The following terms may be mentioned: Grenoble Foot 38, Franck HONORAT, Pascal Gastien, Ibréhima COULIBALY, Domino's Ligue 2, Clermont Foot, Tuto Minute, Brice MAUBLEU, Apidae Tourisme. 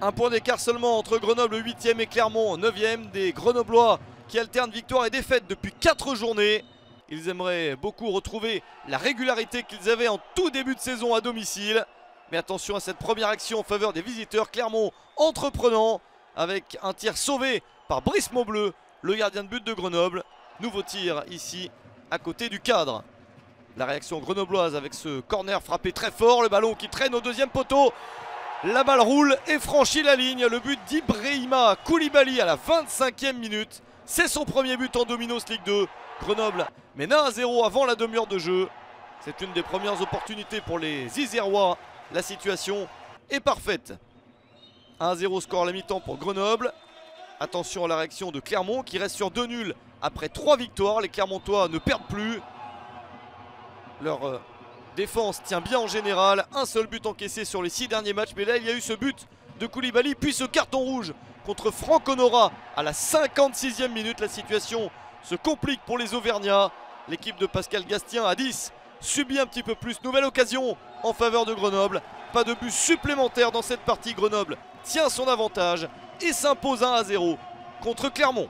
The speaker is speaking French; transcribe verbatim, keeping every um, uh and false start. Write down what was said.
Un point d'écart seulement entre Grenoble huitième et Clermont neuvième. Des Grenoblois qui alternent victoire et défaite depuis quatre journées. Ils aimeraient beaucoup retrouver la régularité qu'ils avaient en tout début de saison à domicile. Mais attention à cette première action en faveur des visiteurs. Clermont entreprenant avec un tir sauvé par Brice Maubleu, le gardien de but de Grenoble. Nouveau tir ici à côté du cadre. La réaction grenobloise avec ce corner frappé très fort. Le ballon qui traîne au deuxième poteau. La balle roule et franchit la ligne. Le but d'Ibréhima Coulibaly à la vingt-cinquième minute. C'est son premier but en Domino's Ligue deux. Grenoble mène un à zéro avant la demi-heure de jeu. C'est une des premières opportunités pour les Isérois. La situation est parfaite. un à zéro score à la mi-temps pour Grenoble. Attention à la réaction de Clermont qui reste sur deux nuls après trois victoires. Les Clermontois ne perdent plus. Leur défense tient bien en général. Un seul but encaissé sur les six derniers matchs. Mais là, il y a eu ce but de Coulibaly, puis ce carton rouge contre Franck HONORAT à la cinquante-sixième minute. La situation se complique pour les Auvergnats. L'équipe de Pascal Gastien à dix subit un petit peu plus. Nouvelle occasion en faveur de Grenoble. Pas de but supplémentaire dans cette partie. Grenoble tient son avantage et s'impose un à zéro contre Clermont.